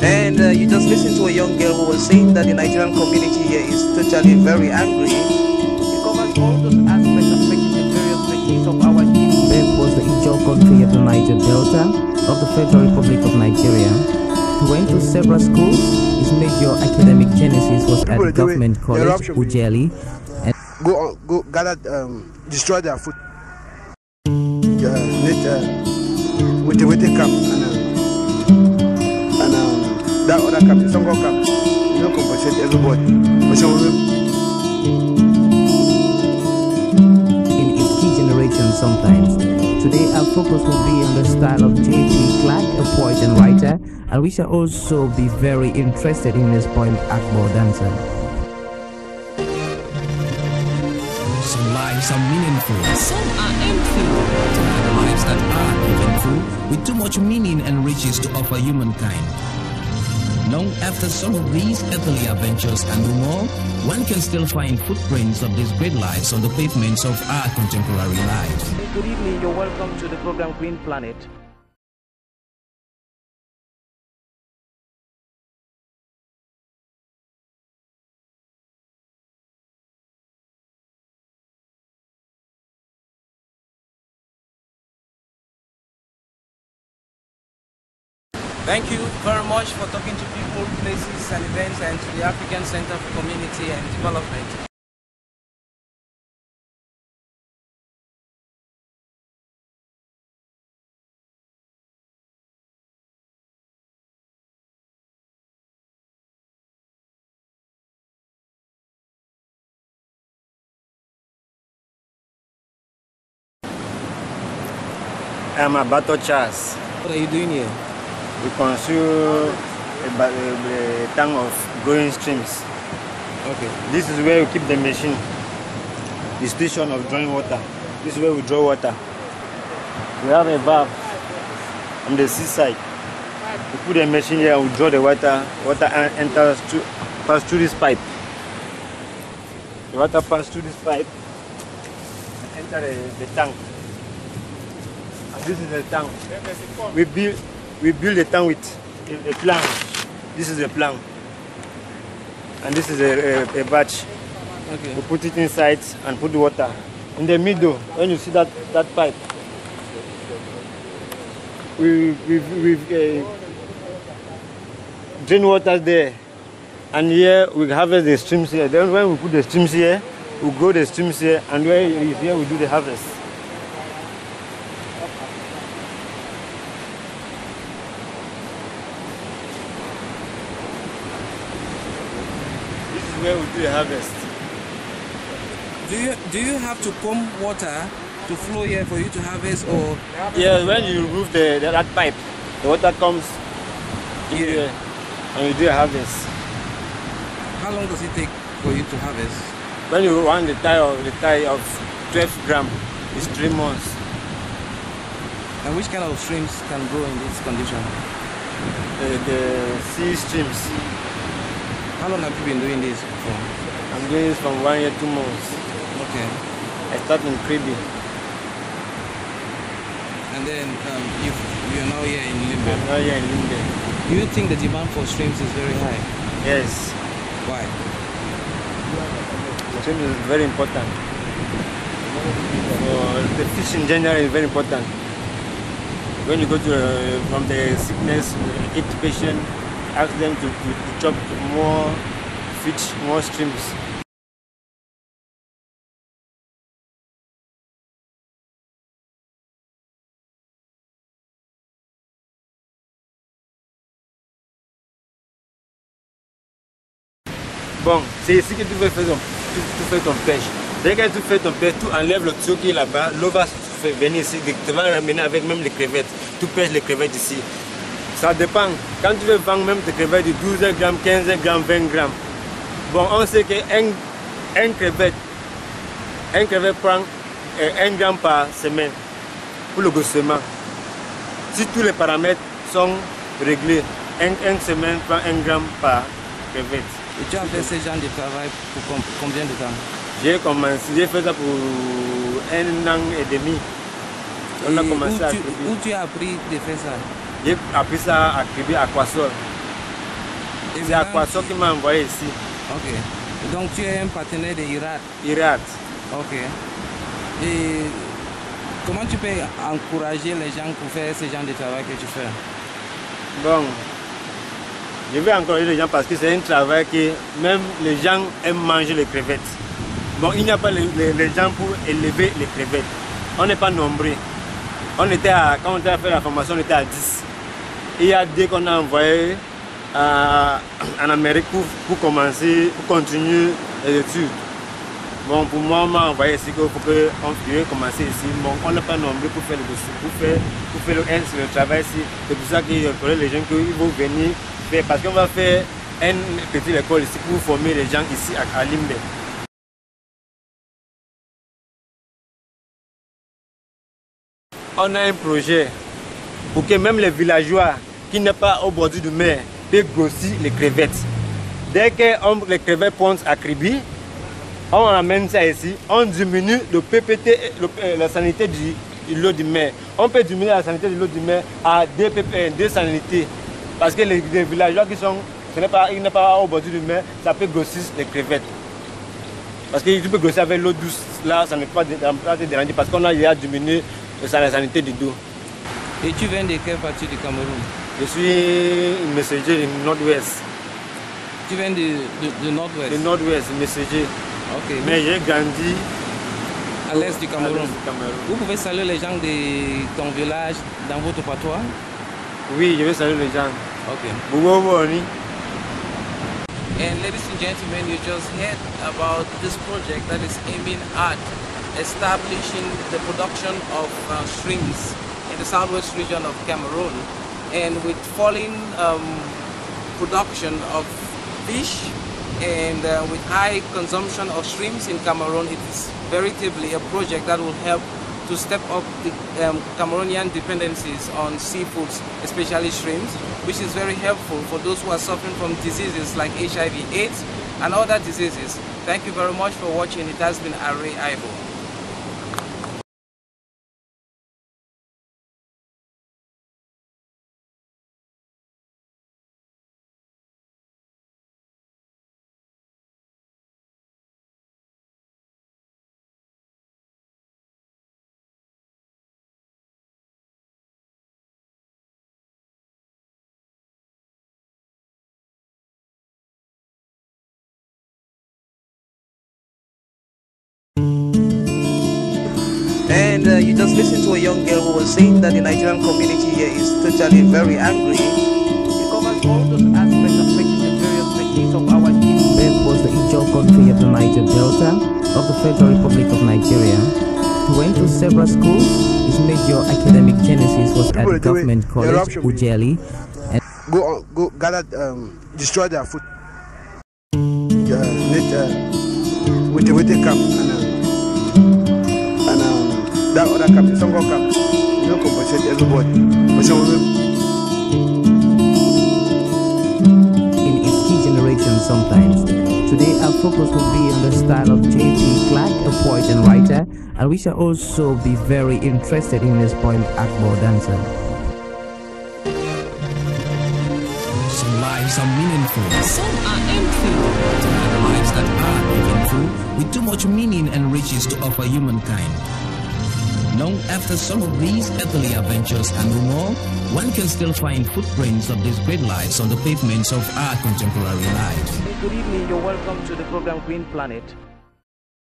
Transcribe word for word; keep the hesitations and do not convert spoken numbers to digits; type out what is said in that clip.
And uh, you just listened to a young girl who was saying that the Nigerian community here is totally very angry. It covers all those aspects affecting the various sections of our people. This was the Ijaw country of the Niger Delta of the Federal Republic of Nigeria. He went to several schools. His major academic genesis was people at government it. college, Ujeli. And go on, go gather, um, destroy their food. Uh, with, uh, with the with the camp and, uh, and um, that other camp, some go camp, you know, compensate everybody. In its key generation, sometimes today our focus will be on the style of J. P. Clark, a poet and writer, and we shall also be very interested in his poem Akbar dancer. Some lives are meaningful. Some are empty. Lives that are even true, with too much meaning and riches to offer humankind. Long after some of these earthly adventures can do more, one can still find footprints of these great lives on the pavements of our contemporary lives. Good evening, you're welcome to the program Green Planet. Thank you very much for talking to people, places and events, and to the African Centre for Community and Development. I'm Abato Charles. What are you doing here? We consume about a tank of growing streams. Okay. This is where we keep the machine. The station of drawing water. This is where we draw water. We have a valve on the seaside. We put the machine here and we draw the water. Water enters through, pass through this pipe. The water passes through this pipe and enters the, the tank. And this is the tank. We build. We build a tank with a plan. This is a plan. And this is a, a, a batch. Okay. We put it inside and put the water. In the middle, when you see that, that pipe, we, we, we uh, drain water there. And here we harvest the streams here. Then when we put the streams here, we grow the streams here. And where it is here, we do the harvest. Where we do the harvest. Do you do you have to pump water to flow here for you to harvest, or? Yeah, when you remove the, the that pipe, the water comes here, yeah. And you do a harvest. How long does it take for you to harvest? When you run the tie of the tie of twelve gram, it's three months. And which kind of streams can grow in this condition? The, the sea streams. How long have you been doing this for? I'm doing this from one year, two months. Okay. I started in Kribi. And then um, you you're now here in Limbe. I'm now here in Limbe. Do you think the demand for streams is very high? Yes. Why? Streams is very important. So the fish in general is very important. When you go to uh, from the sickness, eat patient. Ask them to, to, to chop more fish, more streams. Bon, c'est ici que tu fais ton, tu, tu fais ton pêche. Dès que tu fais ton pêche, tu enlèves le tuyau qui est là-bas, l'eau va venir ici, tu vas ramener avec même les crevettes. Tu pêches les crevettes ici. Ça dépend. Quand tu veux vendre même tes crevettes de douze grammes, quinze grammes, vingt grammes. Bon, on sait qu'un crevette, un crevette prend un gramme par semaine pour le goussement. Si tous les paramètres sont réglés, une semaine prend un gramme par crevette. Et tu as fait ce genre de travail pour combien de temps? J'ai commencé, j'ai fait ça pour un an et demi. On a commencé à... Où tu as appris de faire ça? J'ai appris ça à Kribi, à Quasso. C'est à Quasso qui m'a envoyé ici. Ok. Donc tu es un partenaire de Irat. Irat. Ok. Et comment tu peux encourager les gens pour faire ce genre de travail que tu fais? Bon, je vais encourager les gens parce que c'est un travail que même les gens aiment manger les crevettes. Bon, il n'y a pas les, les, les gens pour élever les crevettes. On n'est pas nombreux. On était à, quand on était à faire la formation, on était à dix. Il y a deux qu'on a envoyés en Amérique pour, pour commencer, pour continuer les études. Bon, pour moi, on m'a envoyé ici pour qu'on puisse commencer ici. Bon, on n'a pas nombreux pour faire le dessus, pour faire, pour faire le, le travail ici. C'est pour ça que je connais les gens qui vont venir faire. Parce qu'on va faire une petite école ici pour former les gens ici à, à Limbe. On a un projet pour que même les villageois qui n'est pas au bord du mer puissent grossir les crevettes. Dès que on, les crevettes pondent à Kribi, on amène ça ici, on diminue le P P T, le, euh, la sanité du, de l'eau du mer. On peut diminuer la sanité de l'eau du mer à deux, P P, deux sanités. Parce que les, les villageois qui sont, ce n'est pas, ils n'est pas au bord du mer, ça peut grossir les crevettes. Parce que tu peux grossir avec l'eau douce, là, ça n'est pas dérangé parce qu'on a déjà diminué la sanité du dos. Et tu viens de quelle partie du Cameroun? Je suis messager du Northwest. Tu viens du Nord-Ouest? Du Nord-Ouest, messager. Okay. Mais j'ai grandi à l'est du, du Cameroun. Vous pouvez saluer les gens de ton village dans votre patois? Oui, je vais saluer les gens. Okay. And ladies and gentlemen, you just heard about this project that is aiming at establishing the production of uh, shrimps in the southwest region of Cameroon, and with falling um, production of fish and uh, with high consumption of shrimps in Cameroon, it is veritably a project that will help to step up the um, Cameroonian dependencies on seafoods, especially shrimps, which is very helpful for those who are suffering from diseases like H I V AIDS and other diseases. Thank you very much for watching. It has been Array Aibo. And uh, you just listened to a young girl who was saying that the Nigerian community here is totally very angry. It covers all those aspects affecting the various victims of our people. Niger was the Ijaw country of the Niger Delta of the Federal Republic of Nigeria. He went to several schools. His major academic genesis was at the government college, Ujeli. And go, go, gather, um, destroy their food. Uh, let, uh, with the with the camp and, uh, that other camp, the Songo camp, you don't compensate everybody. In its key generation sometimes. Today our focus will be on the style of J P Clark, a poet and writer, and we shall also be very interested in his poem Akbar Dancer. Some lives are meaningful. Some are empty. Some are lives that are meaningful, with too much meaning and riches to offer humankind. Long after some of these earthly adventures are no more, one can still find footprints of these great lives on the pavements of our contemporary lives. Good evening, you're welcome to the program Green Planet.